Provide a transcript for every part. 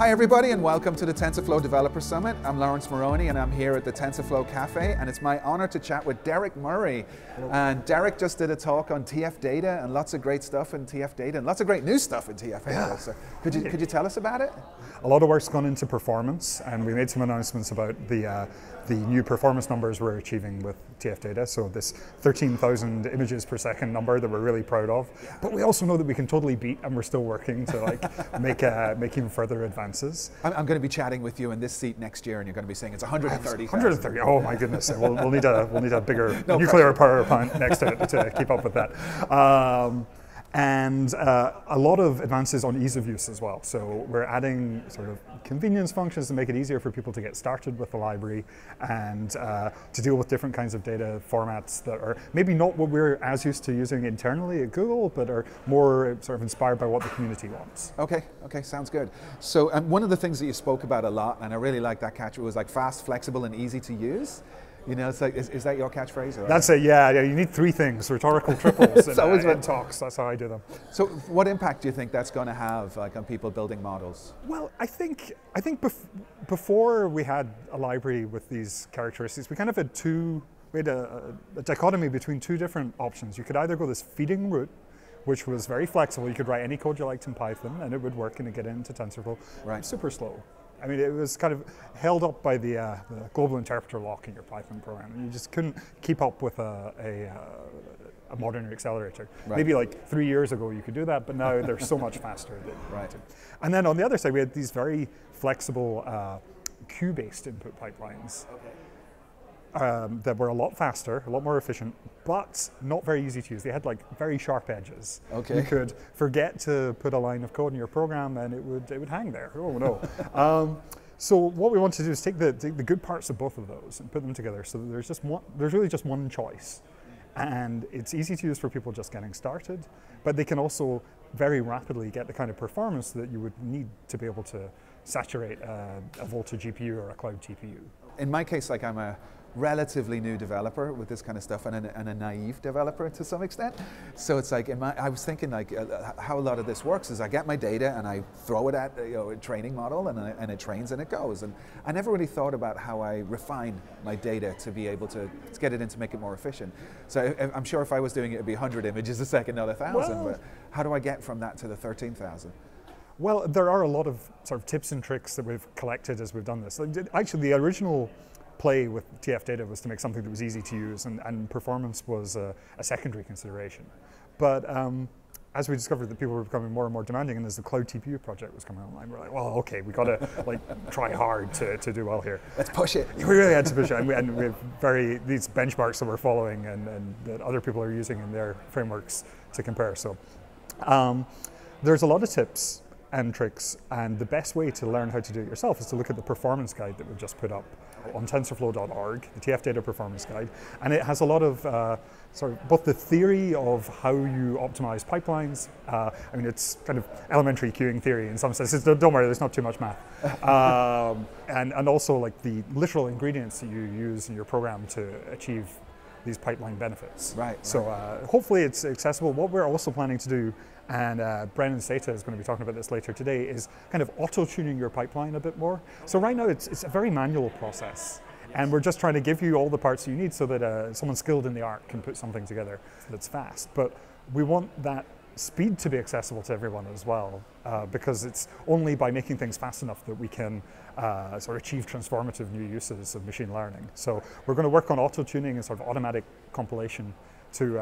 Hi everybody and welcome to the TensorFlow Developer Summit. I'm Laurence Moroney and I'm here at the TensorFlow Cafe, and it's my honor to chat with Derek Murray. And Derek just did a talk on TF Data and lots of great stuff in TF Data and lots of great new stuff in TF Data. Yeah. So could you tell us about it? A lot of work's gone into performance, and we made some announcements about the new performance numbers we're achieving with TF Data. So this 13,000 images per second number that we're really proud of. Yeah. But we also know that we can totally beat, and we're still working to like make even further advances. I'm going to be chatting with you in this seat next year, and you're going to be saying it's 130,000. 130. Oh my goodness! We'll need a bigger nuclear power plant next to keep up with that. And a lot of advances on ease of use as well. So we're adding sort of convenience functions to make it easier for people to get started with the library and to deal with different kinds of data formats that are maybe not what we're as used to using internally at Google, but are more sort of inspired by what the community wants. Okay, sounds good. So one of the things that you spoke about a lot, and I really like that catch, it was like fast, flexible, and easy to use. You know, it's like, is that your catchphrase? Or that's it, yeah. You need three things, rhetorical triples and always in talks. That's how I do them. So what impact do you think that's going to have like, on people building models? Well, I think before we had a library with these characteristics, we kind of had a dichotomy between two different options. You could either go this feeding route, which was very flexible. You could write any code you liked in Python, and it would work and it'd get into TensorFlow. Right. Super slow. I mean, it was kind of held up by the global interpreter lock in your Python program. You just couldn't keep up with a modern accelerator. Right. Maybe like 3 years ago you could do that, but now they're so much faster. Right. And then on the other side, we had these very flexible queue-based input pipelines. Okay. That were a lot faster, a lot more efficient, but not very easy to use. They had like very sharp edges. Okay. You could forget to put a line of code in your program and it would hang there. Oh no. So what we want to do is take the good parts of both of those and put them together so that there's really just one choice. And it's easy to use for people just getting started, but they can also very rapidly get the kind of performance that you would need to be able to saturate a Volta GPU or a Cloud TPU. In my case, like I'm a relatively new developer with this kind of stuff, and a naive developer to some extent. So it's like, I was thinking like how a lot of this works is I get my data and I throw it at a training model and it trains and it goes. And I never really thought about how I refine my data to be able to get it in to make it more efficient. So I'm sure if I was doing it, it'd be 100 images a second, not 1,000. But how do I get from that to the 13,000? Well, there are a lot of sort of tips and tricks that we've collected as we've done this. Actually, the original play with TF Data was to make something that was easy to use, and performance was a secondary consideration. But as we discovered that people were becoming more and more demanding, and as the Cloud TPU project was coming online, we're like, well, okay, we got to like try hard to do well here. Let's push it. We really had to push it, and we have these benchmarks that we're following and that other people are using in their frameworks to compare. So there's a lot of tips and tricks, and the best way to learn how to do it yourself is to look at the performance guide that we've just put up on tensorflow.org, the TF Data performance guide, and it has a lot of sort of both the theory of how you optimize pipelines. I mean, it's kind of elementary queuing theory in some senses. Don't worry, there's not too much math, and also like the literal ingredients that you use in your program to achieve these pipeline benefits. Right. So hopefully it's accessible. What we're also planning to do, and Brennan Zeta is going to be talking about this later today, is kind of auto-tuning your pipeline a bit more. So right now it's a very manual process. Yes. And we're just trying to give you all the parts you need so that someone skilled in the art can put something together that's fast. But we want that speed to be accessible to everyone as well, because it's only by making things fast enough that we can sort of achieve transformative new uses of machine learning. So we're going to work on auto-tuning and sort of automatic compilation to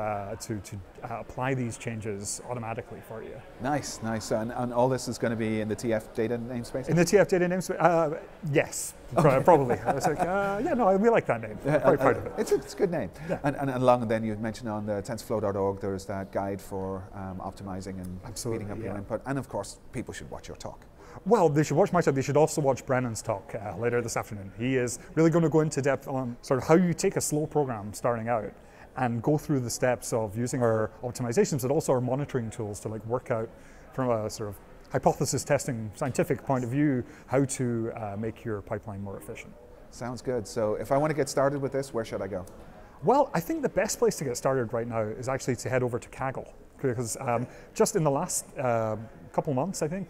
apply these changes automatically for you. Nice. And all this is going to be in the TF Data namespace? In the TF Data namespace? Yes, okay. Probably. I was like, yeah, no, we like that name. I'm quite proud of it. It's a good name. Yeah. And along then, you mentioned on the tensorflow.org, there's that guide for optimizing and speeding up your input. And of course, people should watch your talk. Well, they should watch my talk. They should also watch Brennan's talk later this afternoon. He is really going to go into depth on sort of how you take a slow program starting out and go through the steps of using our optimizations, but also our monitoring tools to like work out from a sort of hypothesis testing scientific point of view how to make your pipeline more efficient. Sounds good. So if I want to get started with this, where should I go? Well, I think the best place to get started right now is actually to head over to Kaggle, because just in the last couple months, I think,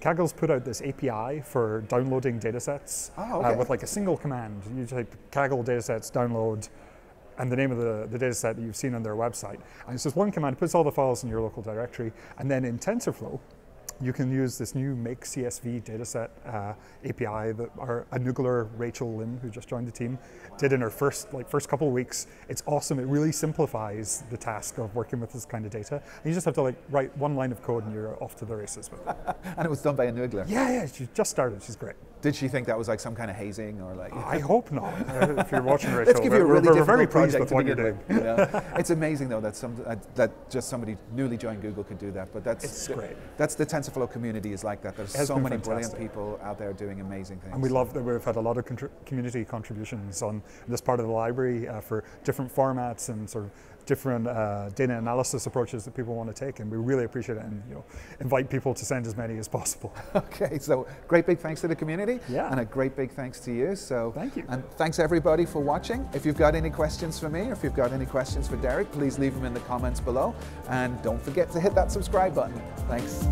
Kaggle's put out this API for downloading data sets with like a single command. You type Kaggle datasets download and the name of the data set that you've seen on their website. And it's just one command, puts all the files in your local directory. And then in TensorFlow, you can use this new make CSV dataset API that our Anugular Rachel Lim, who just joined the team, did in her first couple of weeks. It's awesome. It really simplifies the task of working with this kind of data. And you just have to like write one line of code and you're off to the races with it. And it was done by Anugular. Yeah, yeah. She just started. She's great. Did she think that was like some kind of hazing or like? I hope not. If you're watching, Rachel, let's give you a really we're very pleased with what you're doing. You know? It's amazing though that just somebody newly joined Google could do that. But that's great. That's the TensorFlow community is like that. There's so many fantastic, brilliant people out there doing amazing things. And we love that we've had a lot of community contributions on this part of the library for different formats and sort of different data analysis approaches that people want to take, and we really appreciate it, and you know, invite people to send as many as possible. Okay, so great big thanks to the community, and a great big thanks to you. So thank you, and thanks everybody for watching. If you've got any questions for me, or if you've got any questions for Derek, please leave them in the comments below, and don't forget to hit that subscribe button. Thanks.